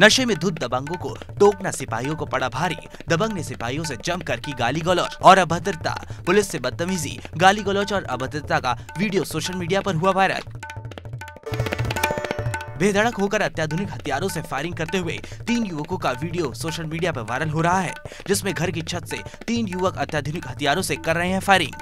नशे में धुत दबंगों को टोकना सिपाहियों को पड़ा भारी। दबंग ने सिपाहियों से जमकर की गाली गलौज और अभद्रता। पुलिस से बदतमीजी, गाली गलौज और अभद्रता का वीडियो सोशल मीडिया पर हुआ वायरल। बेधड़क होकर अत्याधुनिक हथियारों से फायरिंग करते हुए 3 युवकों का वीडियो सोशल मीडिया पर वायरल हो रहा है, जिसमें घर की छत से 3 युवक अत्याधुनिक हथियारों से कर रहे हैं फायरिंग।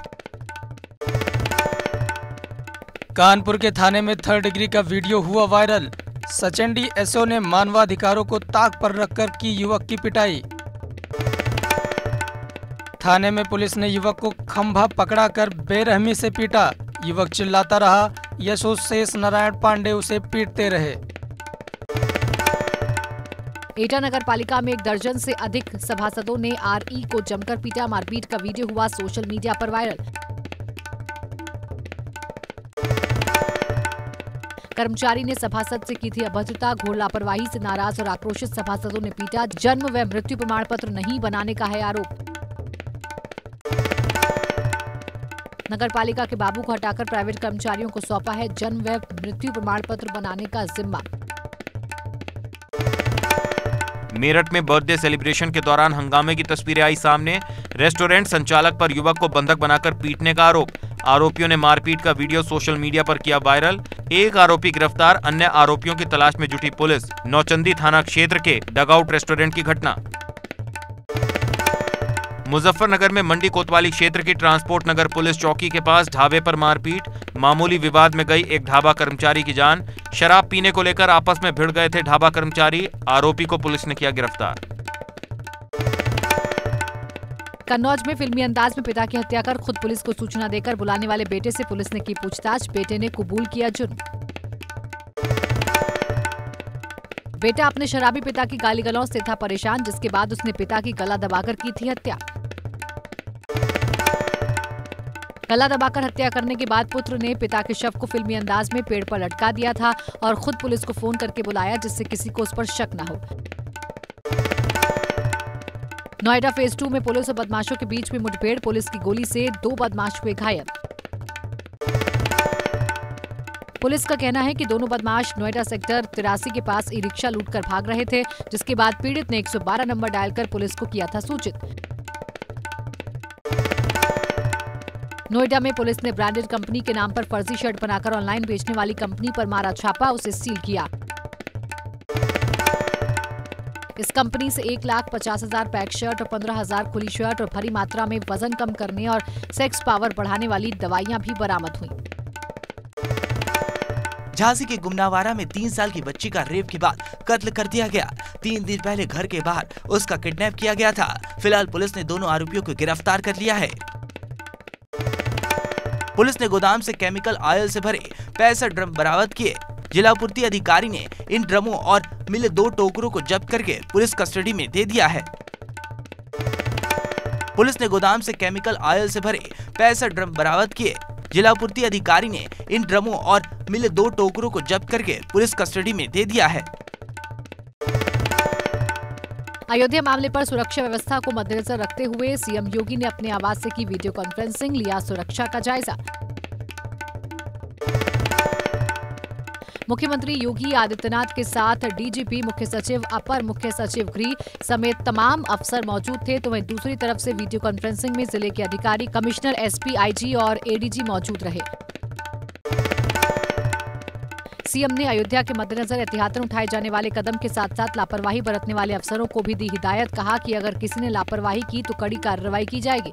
कानपुर के थाने में 3rd डिग्री का वीडियो हुआ वायरल। सचेंडी एसओ ने मानवाधिकारों को ताक पर रखकर की युवक की पिटाई। थाने में पुलिस ने युवक को खंभा पकड़ाकर बेरहमी से पीटा। युवक चिल्लाता रहा, यशो शेष नारायण पांडे उसे पीटते रहे। एटा नगर पालिका में 1 दर्जन से अधिक सभासदों ने आरई को जमकर पीटा। मारपीट का वीडियो हुआ सोशल मीडिया पर वायरल। कर्मचारी ने सभासद से की थी अभद्रता। घोर लापरवाही से नाराज और आक्रोशित सभासदों ने पीटा। जन्म व मृत्यु प्रमाण पत्र नहीं बनाने का है आरोप। नगर पालिका के बाबू को हटाकर प्राइवेट कर्मचारियों को सौंपा है जन्म व मृत्यु प्रमाण पत्र बनाने का जिम्मा। मेरठ में बर्थडे सेलिब्रेशन के दौरान हंगामे की तस्वीरें आई सामने। रेस्टोरेंट संचालक पर युवक को बंधक बनाकर पीटने का आरोप। आरोपियों ने मारपीट का वीडियो सोशल मीडिया पर किया वायरल। 1 आरोपी गिरफ्तार, अन्य आरोपियों की तलाश में जुटी पुलिस। नौचंदी थाना क्षेत्र के डगआउट रेस्टोरेंट की घटना। मुजफ्फरनगर में मंडी कोतवाली क्षेत्र की ट्रांसपोर्ट नगर पुलिस चौकी के पास ढाबे पर मारपीट। मामूली विवाद में गई एक ढाबा कर्मचारी की जान। शराब पीने को लेकर आपस में भिड़ गए थे ढाबा कर्मचारी। आरोपी को पुलिस ने किया गिरफ्तार। कन्नौज में फिल्मी अंदाज में पिता की हत्या कर खुद पुलिस को सूचना देकर बुलाने वाले बेटे से पुलिस ने की पूछताछ। बेटे ने कबूल किया जुर्म। बेटा अपने शराबी पिता की गाली गलौज से था परेशान, जिसके बाद उसने पिता की गला दबाकर की थी हत्या। गला दबाकर हत्या करने के बाद पुत्र ने पिता के शव को फिल्मी अंदाज में पेड़ पर लटका दिया था और खुद पुलिस को फोन करके बुलाया, जिससे किसी को उस पर शक न हो। नोएडा फेज 2 में पुलिस और बदमाशों के बीच में मुठभेड़। पुलिस की गोली से 2 बदमाश हुए घायल। पुलिस का कहना है कि दोनों बदमाश नोएडा सेक्टर 83 के पास ई रिक्शा लूट कर भाग रहे थे, जिसके बाद पीड़ित ने 112 नंबर डायल कर पुलिस को किया था सूचित। नोएडा में पुलिस ने ब्रांडेड कंपनी के नाम पर फर्जी शर्ट बनाकर ऑनलाइन बेचने वाली कंपनी पर मारा छापा, उसे सील किया। इस कंपनी से 1,50,000 पैक शर्ट और 15,000 खुली शर्ट और भारी मात्रा में वजन कम करने और सेक्स पावर बढ़ाने वाली दवाइयां भी बरामद हुई। झांसी के गुमनावारा में 3 साल की बच्ची का रेप के बाद कत्ल कर दिया गया। 3 दिन पहले घर के बाहर उसका किडनैप किया गया था। फिलहाल पुलिस ने दोनों आरोपियों को गिरफ्तार कर लिया है। पुलिस ने गोदाम से केमिकल ऑयल से भरे 65 ड्रम बरामद किए। जिला आपूर्ति अधिकारी ने इन ड्रमों और मिले 2 टोकरों को जब्त करके पुलिस कस्टडी में दे दिया है। पुलिस ने गोदाम से केमिकल ऑयल से भरे 65 ड्रम बरामद किए। जिला आपूर्ति अधिकारी ने इन ड्रमों और मिले 2 टोकरों को जब्त करके पुलिस कस्टडी में दे दिया है। अयोध्या मामले पर सुरक्षा व्यवस्था को मद्देनजर रखते हुए सीएम योगी ने अपने आवास से की वीडियो कॉन्फ्रेंसिंग, लिया सुरक्षा का जायजा। मुख्यमंत्री योगी आदित्यनाथ के साथ डीजीपी, मुख्य सचिव, अपर मुख्य सचिव गृह समेत तमाम अफसर मौजूद थे, तो वहीं दूसरी तरफ से वीडियो कॉन्फ्रेंसिंग में जिले के अधिकारी, कमिश्नर, एसपी, आईजी और एडीजी मौजूद रहे। सीएम ने अयोध्या के मद्देनजर एहतियातन उठाए जाने वाले कदम के साथ साथ लापरवाही बरतने वाले अफसरों को भी दी हिदायत। कहा कि अगर किसी ने लापरवाही की तो कड़ी कार्रवाई की जाएगी।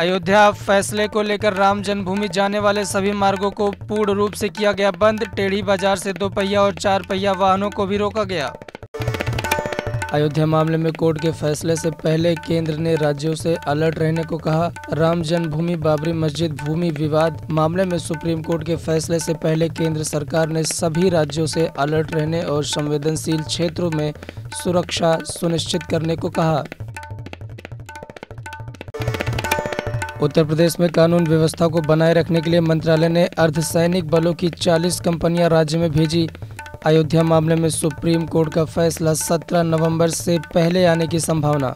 अयोध्या फैसले को लेकर राम जन्मभूमि जाने वाले सभी मार्गों को पूर्ण रूप से किया गया बंद। टेढ़ी बाजार से 2 पहिया और 4 पहिया वाहनों को भी रोका गया। अयोध्या मामले में कोर्ट के फैसले से पहले केंद्र ने राज्यों से अलर्ट रहने को कहा। राम जन्मभूमि बाबरी मस्जिद भूमि विवाद मामले में सुप्रीम कोर्ट के फैसले से पहले केंद्र सरकार ने सभी राज्यों से अलर्ट रहने और संवेदनशील क्षेत्रों में सुरक्षा सुनिश्चित करने को कहा। उत्तर प्रदेश में कानून व्यवस्था को बनाए रखने के लिए मंत्रालय ने अर्धसैनिक बलों की 40 कंपनियां राज्य में भेजी। अयोध्या मामले में सुप्रीम कोर्ट का फैसला 17 नवंबर से पहले आने की संभावना।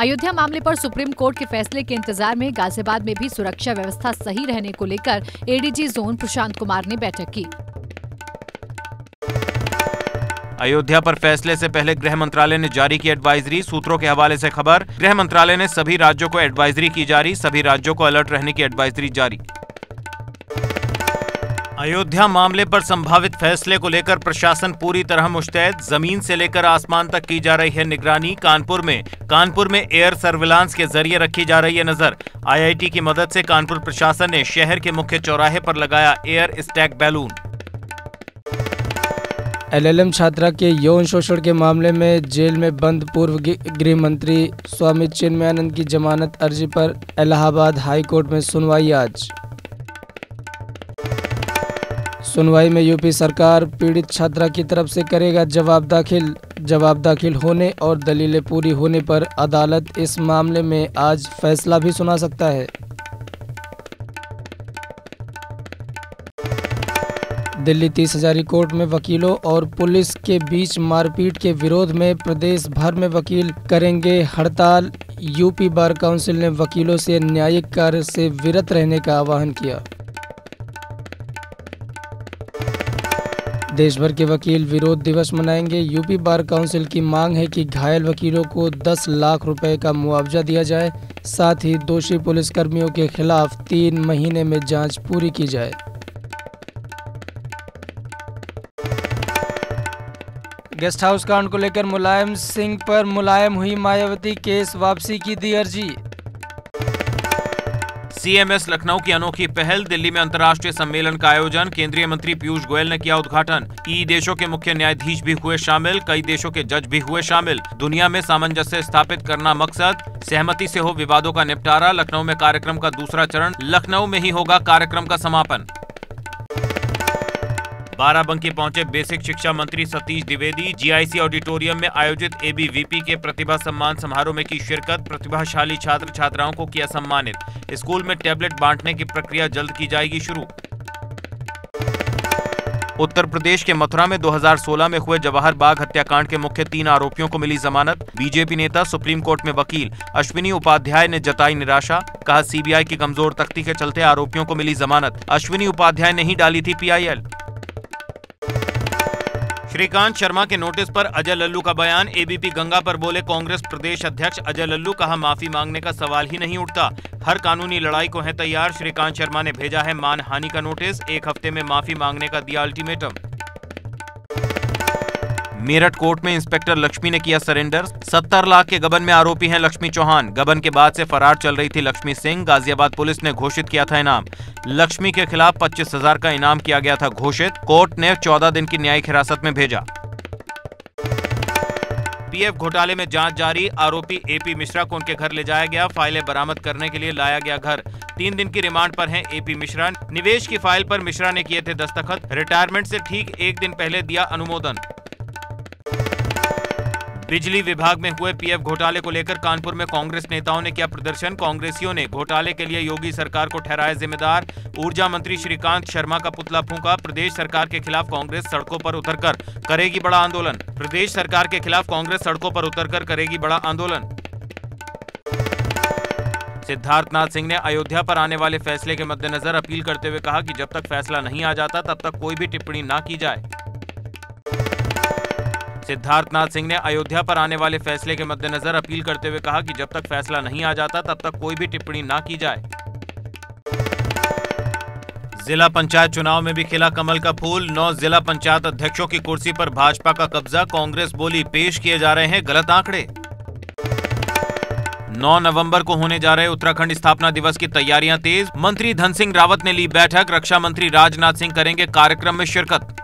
अयोध्या मामले पर सुप्रीम कोर्ट के फैसले के इंतजार में गाजियाबाद में भी सुरक्षा व्यवस्था सही रहने को लेकर एडीजी जोन प्रशांत कुमार ने बैठक की। अयोध्या पर फैसले से पहले गृह मंत्रालय ने जारी की एडवाइजरी। सूत्रों के हवाले से खबर, गृह मंत्रालय ने सभी राज्यों को एडवाइजरी की जारी। सभी राज्यों को अलर्ट रहने की एडवाइजरी जारी। अयोध्या मामले पर संभावित फैसले को लेकर प्रशासन पूरी तरह मुस्तैद। जमीन से लेकर आसमान तक की जा रही है निगरानी। कानपुर में एयर सर्विलांस के जरिए रखी जा रही है नजर। आईआईटी की मदद से कानपुर प्रशासन ने शहर के मुख्य चौराहे पर लगाया एयर स्टैक बैलून। एलएलएम छात्रा के यौन शोषण के मामले में जेल में बंद पूर्व गृह मंत्री स्वामी चिन्मयानंद की जमानत अर्जी पर इलाहाबाद हाई कोर्ट में सुनवाई आज। सुनवाई में यूपी सरकार पीड़ित छात्रा की तरफ से करेगा जवाब दाखिल होने और दलीलें पूरी होने पर अदालत इस मामले में आज फैसला भी सुना सकता है। दिल्ली 30,000 कोर्ट में वकीलों और पुलिस के बीच मारपीट के विरोध में प्रदेश भर में वकील करेंगे हड़ताल। यूपी बार काउंसिल ने वकीलों से न्यायिक कार्य से विरत रहने का आह्वान किया। देश भर के वकील विरोध दिवस मनाएंगे। यूपी बार काउंसिल की मांग है कि घायल वकीलों को 10 लाख रुपए का मुआवजा दिया जाए, साथ ही दोषी पुलिसकर्मियों के खिलाफ 3 महीने में जांच पूरी की जाए। गेस्ट हाउस कांड को लेकर मुलायम सिंह पर मुलायम हुई मायावती, केस वापसी की दी अर्जी। सीएमएस लखनऊ की अनोखी पहल। दिल्ली में अंतर्राष्ट्रीय सम्मेलन का आयोजन। केंद्रीय मंत्री पीयूष गोयल ने किया उद्घाटन। ई देशों के मुख्य न्यायाधीश भी हुए शामिल, कई देशों के जज भी हुए शामिल। दुनिया में सामंजस्य स्थापित करना मकसद। सहमति से हो विवादों का निपटारा। लखनऊ में कार्यक्रम का दूसरा चरण। लखनऊ में ही होगा कार्यक्रम का समापन। बाराबंकी पहुंचे बेसिक शिक्षा मंत्री सतीश द्विवेदी। जीआईसी ऑडिटोरियम में आयोजित एबीवीपी के प्रतिभा सम्मान समारोह में की शिरकत। प्रतिभाशाली छात्र छात्राओं को किया सम्मानित। स्कूल में टैबलेट बांटने की प्रक्रिया जल्द की जाएगी शुरू। उत्तर प्रदेश के मथुरा में 2016 में हुए जवाहर बाग हत्याकांड के मुख्य 3 आरोपियों को मिली जमानत। बीजेपी नेता सुप्रीम कोर्ट में वकील। अश्विनी उपाध्याय ने जताई निराशा, कहा सीबीआई की कमजोर तख्ती के चलते आरोपियों को मिली जमानत। अश्विनी उपाध्याय ने ही डाली थी पीआईएल। श्रीकांत शर्मा के नोटिस पर अजय लल्लू का बयान। एबीपी गंगा पर बोले कांग्रेस प्रदेश अध्यक्ष अजय लल्लू, कहा माफी मांगने का सवाल ही नहीं उठता। हर कानूनी लड़ाई को है तैयार। श्रीकांत शर्मा ने भेजा है मानहानि का नोटिस। 1 हफ्ते में माफी मांगने का दिया अल्टीमेटम। मेरठ कोर्ट में इंस्पेक्टर लक्ष्मी ने किया सरेंडर। 70 लाख के गबन में आरोपी हैं लक्ष्मी चौहान। गबन के बाद से फरार चल रही थी लक्ष्मी सिंह। गाजियाबाद पुलिस ने घोषित किया था इनाम। लक्ष्मी के खिलाफ 25,000 का इनाम किया गया था घोषित। कोर्ट ने 14 दिन की न्यायिक हिरासत में भेजा। पीएफ घोटाले में जांच जारी। आरोपी एपी मिश्रा को उनके घर ले जाया गया। फाइलें बरामद करने के लिए लाया गया घर। 3 दिन की रिमांड पर हैं एपी मिश्रा। निवेश की फाइल पर मिश्रा ने किए थे दस्तखत। रिटायरमेंट से ठीक 1 दिन पहले दिया अनुमोदन। बिजली विभाग में हुए पीएफ घोटाले को लेकर कानपुर में कांग्रेस नेताओं ने किया प्रदर्शन। कांग्रेसियों ने घोटाले के लिए योगी सरकार को ठहराया जिम्मेदार। ऊर्जा मंत्री श्रीकांत शर्मा का पुतला फूंका। प्रदेश सरकार के खिलाफ कांग्रेस सड़कों पर उतरकर करेगी बड़ा आंदोलन। प्रदेश सरकार के खिलाफ कांग्रेस सड़कों पर उतरकर करेगी बड़ा आंदोलन। सिद्धार्थनाथ सिंह ने अयोध्या पर आने वाले फैसले के मद्देनजर अपील करते हुए कहा कि जब तक फैसला नहीं आ जाता तब तक कोई भी टिप्पणी न की जाए। सिद्धार्थनाथ सिंह ने अयोध्या पर आने वाले फैसले के मद्देनजर अपील करते हुए कहा कि जब तक फैसला नहीं आ जाता तब तक कोई भी टिप्पणी ना की जाए। जिला पंचायत चुनाव में भी खिला कमल का फूल। 9 जिला पंचायत अध्यक्षों की कुर्सी पर भाजपा का कब्जा। कांग्रेस बोली पेश किए जा रहे हैं गलत आंकड़े। 9 नवंबर को होने जा रहे उत्तराखंड स्थापना दिवस की तैयारियां तेज। मंत्री धन सिंह रावत ने ली बैठक। रक्षा मंत्री राजनाथ सिंह करेंगे कार्यक्रम में शिरकत।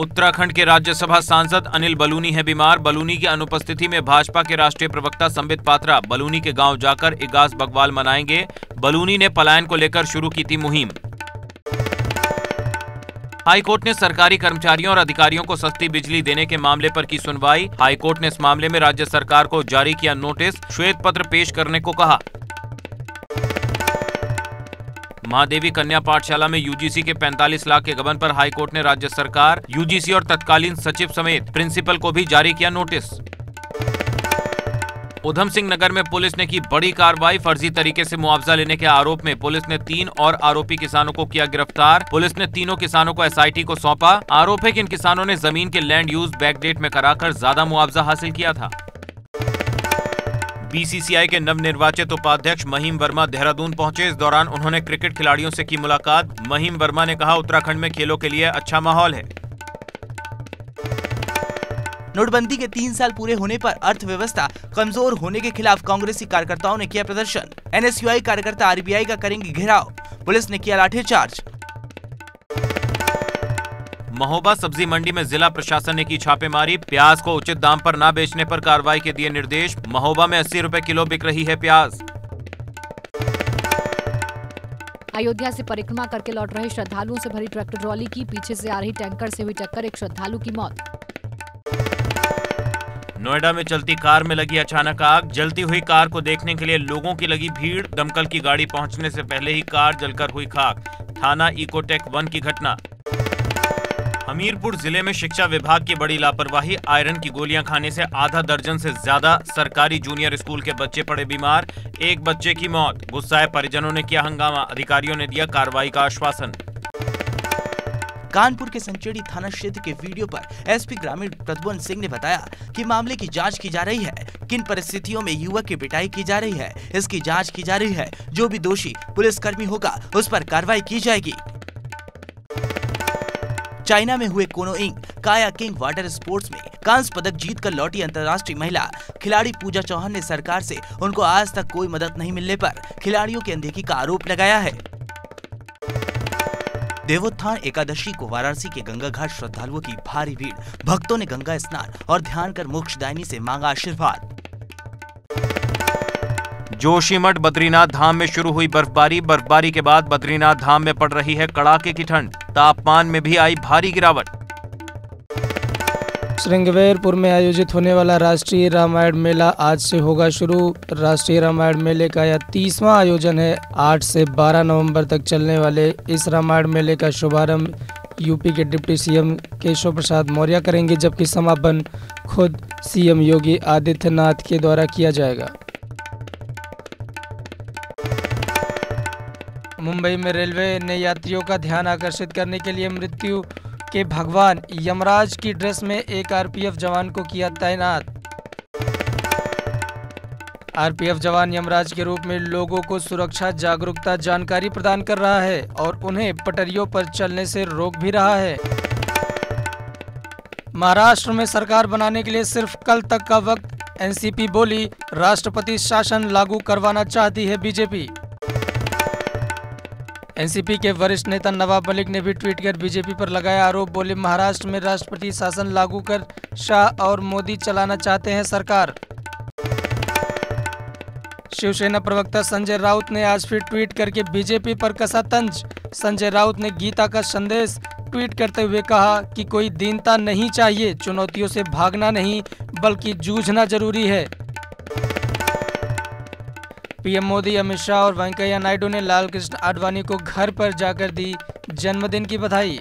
उत्तराखंड के राज्यसभा सांसद अनिल बलूनी है बीमार। बलूनी की अनुपस्थिति में भाजपा के राष्ट्रीय प्रवक्ता संबित पात्रा बलूनी के गांव जाकर इगास बग्वाल मनाएंगे। बलूनी ने पलायन को लेकर शुरू की थी मुहिम। हाईकोर्ट ने सरकारी कर्मचारियों और अधिकारियों को सस्ती बिजली देने के मामले पर की सुनवाई। हाईकोर्ट ने इस मामले में राज्य सरकार को जारी किया नोटिस। श्वेत पत्र पेश करने को कहा। महादेवी कन्या पाठशाला में यूजीसी के 45 लाख के गबन पर हाईकोर्ट ने राज्य सरकार, यूजीसी और तत्कालीन सचिव समेत प्रिंसिपल को भी जारी किया नोटिस। उधम सिंह नगर में पुलिस ने की बड़ी कार्रवाई। फर्जी तरीके से मुआवजा लेने के आरोप में पुलिस ने 3 और आरोपी किसानों को किया गिरफ्तार। पुलिस ने तीनों किसानों को SIT को सौंपा। आरोप है कि इन किसानों ने जमीन के लैंड यूज बैकडेट में कराकर ज्यादा मुआवजा हासिल किया था। BCCI के नवनिर्वाचित उपाध्यक्ष महीम वर्मा देहरादून पहुंचे। इस दौरान उन्होंने क्रिकेट खिलाड़ियों से की मुलाकात। महीम वर्मा ने कहा, उत्तराखंड में खेलों के लिए अच्छा माहौल है। नोटबंदी के 3 साल पूरे होने पर अर्थव्यवस्था कमजोर होने के खिलाफ कांग्रेसी कार्यकर्ताओं ने किया प्रदर्शन। NSUI कार्यकर्ता RBI का करेंगे घेराव। पुलिस ने किया लाठीचार्ज। महोबा सब्जी मंडी में जिला प्रशासन ने की छापेमारी। प्याज को उचित दाम पर ना बेचने पर कार्रवाई के दिए निर्देश। महोबा में 80 रुपए किलो बिक रही है प्याज। अयोध्या से परिक्रमा करके लौट रहे श्रद्धालुओं से भरी ट्रैक्टर ट्रॉली की पीछे से आ रही टैंकर से हुई टक्कर, एक श्रद्धालु की मौत। नोएडा में चलती कार में लगी अचानक आग। जलती हुई कार को देखने के लिए लोगों की लगी भीड़। दमकल की गाड़ी पहुंचने से पहले ही कार जलकर हुई खाक। थाना इकोटेक 1 की घटना। हमीरपुर जिले में शिक्षा विभाग की बड़ी लापरवाही। आयरन की गोलियां खाने से आधा दर्जन से ज्यादा सरकारी जूनियर स्कूल के बच्चे पड़े बीमार। एक बच्चे की मौत। गुस्साए परिजनों ने किया हंगामा। अधिकारियों ने दिया कार्रवाई का आश्वासन। कानपुर के संचेड़ी थाना क्षेत्र के वीडियो पर SP ग्रामीण प्रद्युम्न सिंह ने बताया कि मामले की जांच की जा रही है। किन परिस्थितियों में युवक की पिटाई की जा रही है, इसकी जांच की जा रही है। जो भी दोषी पुलिसकर्मी होगा उस पर कार्रवाई की जाएगी। चाइना में हुए कोनोइंग कायाकिंग वाटर स्पोर्ट्स में कांस्य पदक जीतकर लौटी अंतर्राष्ट्रीय महिला खिलाड़ी पूजा चौहान ने सरकार से उनको आज तक कोई मदद नहीं मिलने पर खिलाड़ियों की अनदेखी का आरोप लगाया है। देवोत्थान एकादशी को वाराणसी के गंगा घाट श्रद्धालुओं की भारी भीड़। भक्तों ने गंगा स्नान और ध्यान कर मोक्षदायिनी से मांगा आशीर्वाद। जोशीमठ बद्रीनाथ धाम में शुरू हुई बर्फबारी। बर्फबारी के बाद बद्रीनाथ धाम में पड़ रही है कड़ाके की ठंड। तापमान में भी आई भारी गिरावट। श्रृंगवेरपुर में आयोजित होने वाला राष्ट्रीय रामायण मेला आज से होगा शुरू। राष्ट्रीय रामायण मेले का यह 30वां आयोजन है। 8 से 12 नवंबर तक चलने वाले इस रामायण मेले का शुभारंभ यूपी के डिप्टी CM केशव प्रसाद मौर्य करेंगे, जबकि समापन खुद CM योगी आदित्यनाथ के द्वारा किया जाएगा। मुंबई में रेलवे ने यात्रियों का ध्यान आकर्षित करने के लिए मृत्यु के भगवान यमराज की ड्रेस में एक RPF जवान को किया तैनात। RPF जवान यमराज के रूप में लोगों को सुरक्षा जागरूकता जानकारी प्रदान कर रहा है और उन्हें पटरियों पर चलने से रोक भी रहा है। महाराष्ट्र में सरकार बनाने के लिए सिर्फ कल तक का वक्त। NCP बोली, राष्ट्रपति शासन लागू करवाना चाहती है बीजेपी। NCP के वरिष्ठ नेता नवाब मलिक ने भी ट्वीट कर बीजेपी पर लगाया आरोप। बोले, महाराष्ट्र में राष्ट्रपति शासन लागू कर शाह और मोदी चलाना चाहते हैं सरकार। शिवसेना प्रवक्ता संजय राउत ने आज फिर ट्वीट करके बीजेपी पर कसा तंज। संजय राउत ने गीता का संदेश ट्वीट करते हुए कहा कि कोई दीनता नहीं चाहिए, चुनौतियों से भागना नहीं बल्कि जूझना जरूरी है। PM मोदी, अमित शाह और वेंकैया नायडू ने लालकृष्ण आडवाणी को घर पर जाकर दी जन्मदिन की बधाई।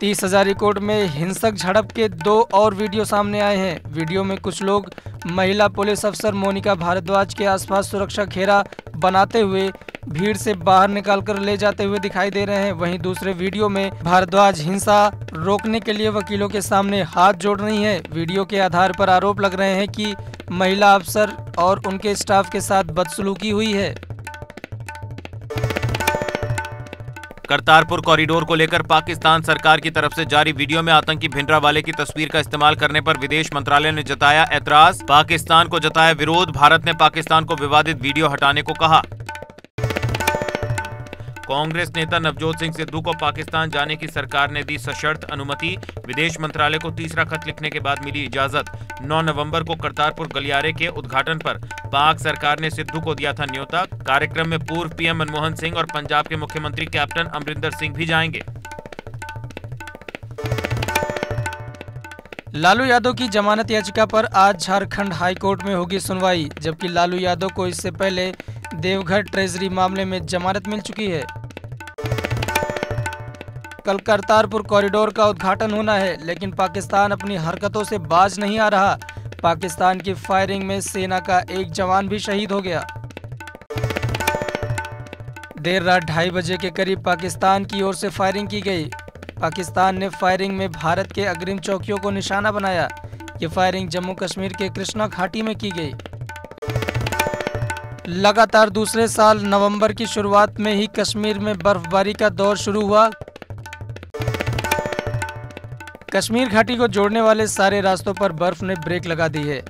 30,000 कोर्ट में हिंसक झड़प के 2 और वीडियो सामने आए हैं। वीडियो में कुछ लोग महिला पुलिस अफसर मोनिका भारद्वाज के आसपास सुरक्षा घेरा बनाते हुए भीड़ से बाहर निकालकर ले जाते हुए दिखाई दे रहे हैं। वहीं दूसरे वीडियो में भारद्वाज हिंसा रोकने के लिए वकीलों के सामने हाथ जोड़ रही हैं। वीडियो के आधार पर आरोप लग रहे हैं कि महिला अफसर और उनके स्टाफ के साथ बदसलूकी हुई है। करतारपुर कॉरिडोर को लेकर पाकिस्तान सरकार की तरफ से जारी वीडियो में आतंकी भिंडरावाले की तस्वीर का इस्तेमाल करने पर विदेश मंत्रालय ने जताया ऐतराज। पाकिस्तान को जताया विरोध। भारत ने पाकिस्तान को विवादित वीडियो हटाने को कहा। कांग्रेस नेता नवजोत सिंह सिद्धू को पाकिस्तान जाने की सरकार ने दी सशर्त अनुमति। विदेश मंत्रालय को तीसरा खत लिखने के बाद मिली इजाजत। 9 नवंबर को करतारपुर गलियारे के उद्घाटन पर पाक सरकार ने सिद्धू को दिया था न्योता। कार्यक्रम में पूर्व PM मनमोहन सिंह और पंजाब के मुख्यमंत्री कैप्टन अमरिंदर सिंह भी जाएंगे। लालू यादव की जमानत याचिका पर आज झारखंड हाईकोर्ट में होगी सुनवाई, जबकि लालू यादव को इससे पहले देवघर ट्रेजरी मामले में जमानत मिल चुकी है। कल करतारपुर कॉरिडोर का उद्घाटन होना है, लेकिन पाकिस्तान अपनी हरकतों से बाज नहीं आ रहा। पाकिस्तान की फायरिंग में सेना का एक जवान भी शहीद हो गया। देर रात 2:30 बजे के करीब पाकिस्तान की ओर से फायरिंग की गई। पाकिस्तान ने फायरिंग में भारत के अग्रिम चौकियों को निशाना बनाया। ये फायरिंग जम्मू कश्मीर के कृष्णा घाटी में की गई। लगातार दूसरे साल नवंबर की शुरुआत में ही कश्मीर में बर्फबारी का दौर शुरू हुआ। कश्मीर घाटी को जोड़ने वाले सारे रास्तों पर बर्फ ने ब्रेक लगा दी है।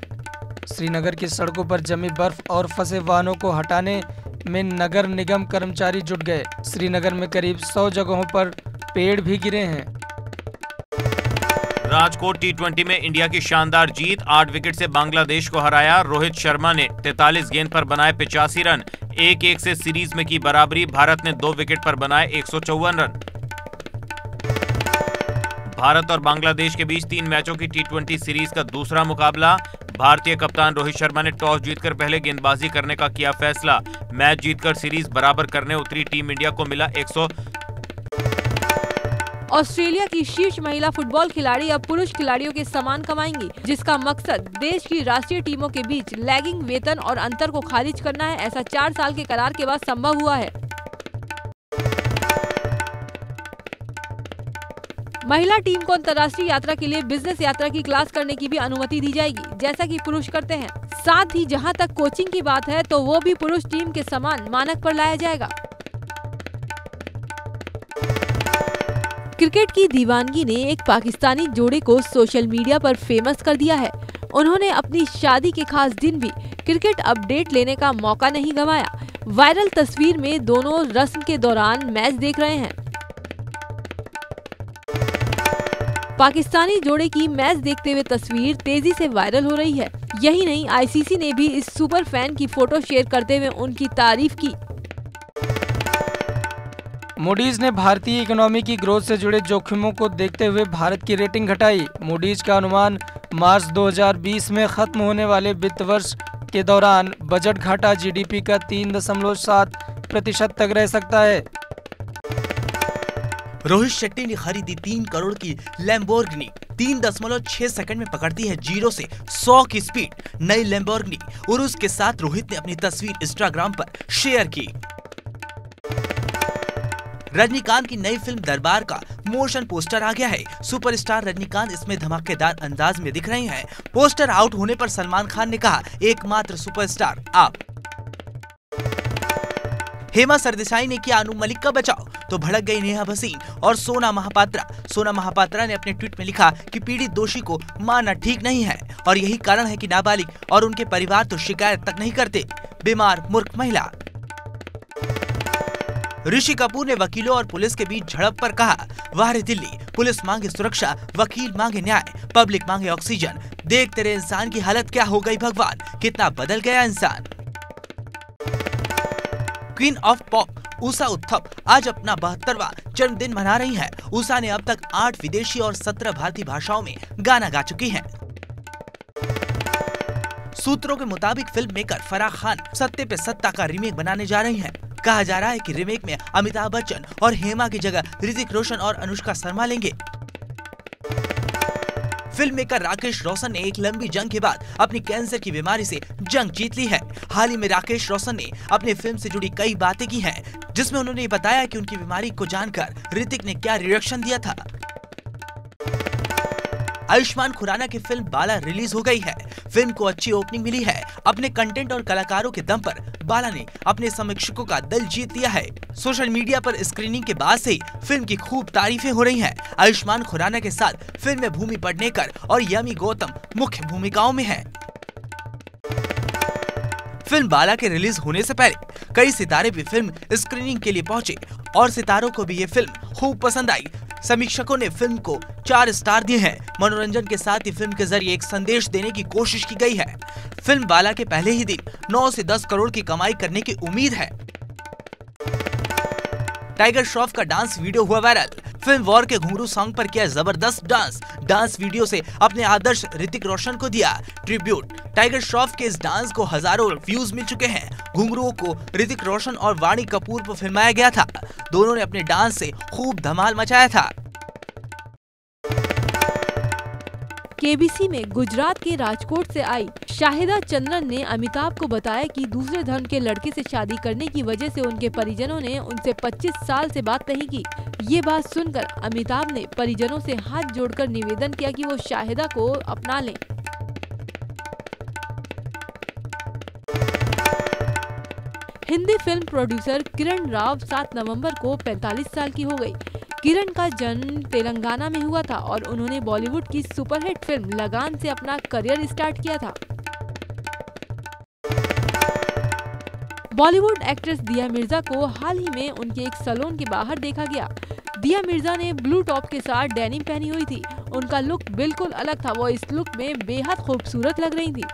श्रीनगर की सड़कों पर जमी बर्फ और फंसे वाहनों को हटाने में नगर निगम कर्मचारी जुट गए। श्रीनगर में करीब 100 जगहों पर पेड़ भी गिरे हैं। राजकोट T20 में इंडिया की शानदार जीत, 8 विकेट से बांग्लादेश को हराया। रोहित शर्मा ने 43 गेंद पर बनाए 85 रन। 1-1 से सीरीज में की बराबरी। भारत ने 2 विकेट पर बनाए 154 रन। भारत और बांग्लादेश के बीच 3 मैचों की T20 सीरीज का दूसरा मुकाबला। भारतीय कप्तान रोहित शर्मा ने टॉस जीतकर पहले गेंदबाजी करने का किया फैसला। मैच जीतकर सीरीज बराबर करने उतरी टीम इंडिया को मिला 100। ऑस्ट्रेलिया की शीर्ष महिला फुटबॉल खिलाड़ी अब पुरुष खिलाड़ियों के समान कमाएंगी, जिसका मकसद देश की राष्ट्रीय टीमों के बीच लैगिंग वेतन और अंतर को खारिज करना है। ऐसा 4 साल के करार के बाद संभव हुआ है। महिला टीम को अंतर्राष्ट्रीय यात्रा के लिए बिजनेस यात्रा की क्लास करने की भी अनुमति दी जाएगी, जैसा कि पुरुष करते हैं। साथ ही जहां तक कोचिंग की बात है तो वो भी पुरुष टीम के समान मानक पर लाया जाएगा। क्रिकेट की दीवानगी ने एक पाकिस्तानी जोड़े को सोशल मीडिया पर फेमस कर दिया है। उन्होंने अपनी शादी के खास दिन भी क्रिकेट अपडेट लेने का मौका नहीं गंवाया। वायरल तस्वीर में दोनों रस्म के दौरान मैच देख रहे हैं। पाकिस्तानी जोड़े की मैच देखते हुए तस्वीर तेजी से वायरल हो रही है। यही नहीं, आईसीसी ने भी इस सुपर फैन की फोटो शेयर करते हुए उनकी तारीफ की। मूडीज ने भारतीय इकोनॉमी की ग्रोथ से जुड़े जोखिमों को देखते हुए भारत की रेटिंग घटाई। मूडीज का अनुमान मार्च 2020 में खत्म होने वाले वित्त वर्ष के दौरान बजट घाटा GDP का 3.7% तक रह सकता है। रोहित शेट्टी ने खरीदी 3 करोड़ की लैम्बोर्गिनी। 3.6 सेकंड में पकड़ती है 0 से 100 की स्पीड। नई लैम्बोर्गिनी उरुस के साथ रोहित ने अपनी तस्वीर इंस्टाग्राम पर शेयर की। रजनीकांत की नई फिल्म दरबार का मोशन पोस्टर आ गया है। सुपरस्टार रजनीकांत इसमें धमाकेदार अंदाज में दिख रहे हैं। पोस्टर आउट होने पर सलमान खान ने कहा, एकमात्र सुपरस्टार आप। हेमा सरदेसाई ने किया अनु मलिक का बचाव, तो भड़क गई नेहा भसीन और सोना महापात्रा। सोना महापात्रा ने अपने ट्वीट में लिखा कि पीड़ित दोषी को मारना ठीक नहीं है और यही कारण है कि नाबालिग और उनके परिवार तो शिकायत तक नहीं करते। बीमार मूर्ख महिला। ऋषि कपूर ने वकीलों और पुलिस के बीच झड़प पर कहा, वाह रे दिल्ली, पुलिस मांगे सुरक्षा, वकील मांगे न्याय, पब्लिक मांगे ऑक्सीजन। देख तेरे इंसान की हालत क्या हो गई भगवान, कितना बदल गया इंसान। Queen of pop Usha Uthup आज अपना 72वां जन्मदिन मना रही हैं। उषा ने अब तक 8 विदेशी और 17 भारतीय भाषाओं में गाना गा चुकी हैं। सूत्रों के मुताबिक फिल्म मेकर फराह खान सत्ते पे सत्ता का रीमेक बनाने जा रही हैं। कहा जा रहा है कि रीमेक में अमिताभ बच्चन और हेमा की जगह ऋतिक रोशन और अनुष्का शर्मा लेंगे। फिल्म मेकर राकेश रोशन ने एक लंबी जंग के बाद अपनी कैंसर की बीमारी से जंग जीत ली है। हाल ही में राकेश रोशन ने अपने फिल्म से जुड़ी कई बातें की हैं, जिसमें उन्होंने बताया कि उनकी बीमारी को जानकर ऋतिक ने क्या रिएक्शन दिया था। आयुष्मान खुराना की फिल्म बाला रिलीज हो गई है। फिल्म को अच्छी ओपनिंग मिली है। अपने कंटेंट और कलाकारों के दम पर बाला ने अपने समीक्षकों का दिल जीत लिया है। सोशल मीडिया पर स्क्रीनिंग के बाद से फिल्म की खूब तारीफें हो रही हैं। आयुष्मान खुराना के साथ फिल्म में भूमि पडनेकर और यमी गौतम मुख्य भूमिकाओं में हैं। फिल्म बाला के रिलीज होने से पहले कई सितारे भी फिल्म स्क्रीनिंग के लिए पहुंचे और सितारों को भी ये फिल्म खूब पसंद आई। समीक्षकों ने फिल्म को 4 स्टार दिए हैं। मनोरंजन के साथ ही फिल्म के जरिए एक संदेश देने की कोशिश की गई है। फिल्म बाला के पहले ही दिन 9 से 10 करोड़ की कमाई करने की उम्मीद है। टाइगर श्रॉफ का डांस वीडियो हुआ वायरल। फिल्म वॉर के घुंगरू सॉन्ग पर किया जबरदस्त डांस वीडियो से अपने आदर्श ऋतिक रोशन को दिया ट्रिब्यूट। टाइगर श्रॉफ के इस डांस को हजारों व्यूज मिल चुके हैं। घुंगरुओं को ऋतिक रोशन और वाणी कपूर पर फिल्माया गया था। दोनों ने अपने डांस से खूब धमाल मचाया था। केबीसी में गुजरात के राजकोट से आई शाहिदा चंद्रन ने अमिताभ को बताया कि दूसरे धर्म के लड़के से शादी करने की वजह से उनके परिजनों ने उनसे 25 साल से बात नहीं की। ये बात सुनकर अमिताभ ने परिजनों से हाथ जोड़कर निवेदन किया कि वो शाहिदा को अपना लें। Hindi film producer Kiran Rao 7 November को 45 साल की हो गई। किरण का जन्म तेलंगाना में हुआ था और उन्होंने बॉलीवुड की सुपरहिट फिल्म लगान से अपना करियर स्टार्ट किया था। बॉलीवुड एक्ट्रेस दिया मिर्जा को हाल ही में उनके एक सलून के बाहर देखा गया। दिया मिर्जा ने ब्लू टॉप के साथ डेनिम पहनी हुई थी। उनका लुक बिल्कुल अलग था। वो इस लुक में बेहद खूबसूरत लग रही थी।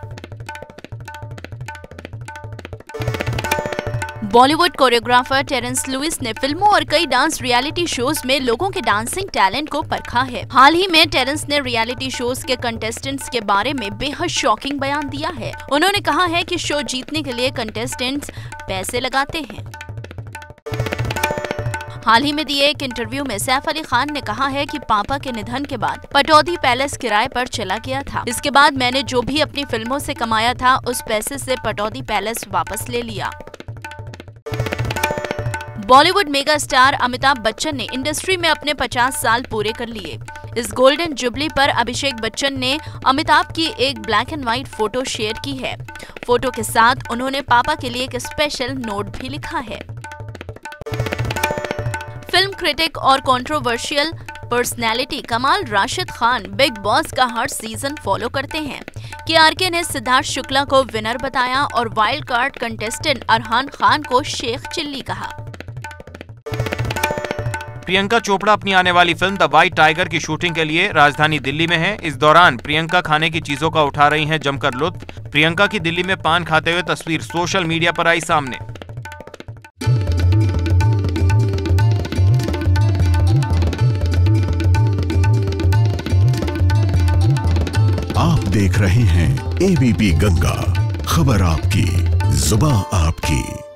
बॉलीवुड कोरियोग्राफर टेरेंस लुइस ने फिल्मों और कई डांस रियलिटी शोज में लोगों के डांसिंग टैलेंट को परखा है। हाल ही में टेरेंस ने रियलिटी शोज के कंटेस्टेंट्स के बारे में बेहद शॉकिंग बयान दिया है। उन्होंने कहा है कि शो जीतने के लिए कंटेस्टेंट्स पैसे लगाते हैं। हाल ही में दिए एक इंटरव्यू में सैफ अली खान ने कहा है कि पापा के निधन के बाद पटौदी पैलेस किराए पर चला गया था। इसके बाद मैंने जो भी अपनी फिल्मों से कमाया था उस पैसे से पटौदी पैलेस वापस ले लिया। बॉलीवुड मेगा स्टार अमिताभ बच्चन ने इंडस्ट्री में अपने 50 साल पूरे कर लिए। इस गोल्डन जुबली पर अभिषेक बच्चन ने अमिताभ की एक black and white photo share की है। फोटो के साथ उन्होंने पापा के लिए एक स्पेशल नोट भी लिखा है। फिल्म क्रिटिक और controversial personality Kamaal Rashid Khan big boss का हर सीजन फॉलो करते हैं। केआरके ने सिद्धार्थ शुक्ला को विनर बताया और wild card contestant Arhaan Khan को शेख चिल्ली कहा। प्रियंका चोपड़ा अपनी आने वाली फिल्म द वाइट टाइगर की शूटिंग के लिए राजधानी दिल्ली में है। इस दौरान प्रियंका खाने की चीजों का उठा रही हैं जमकर लुत्फ। प्रियंका की दिल्ली में पान खाते हुए तस्वीर सोशल मीडिया पर आई सामने। आप देख रहे हैं एबीपी गंगा, खबर आपकी, जुबां आपकी।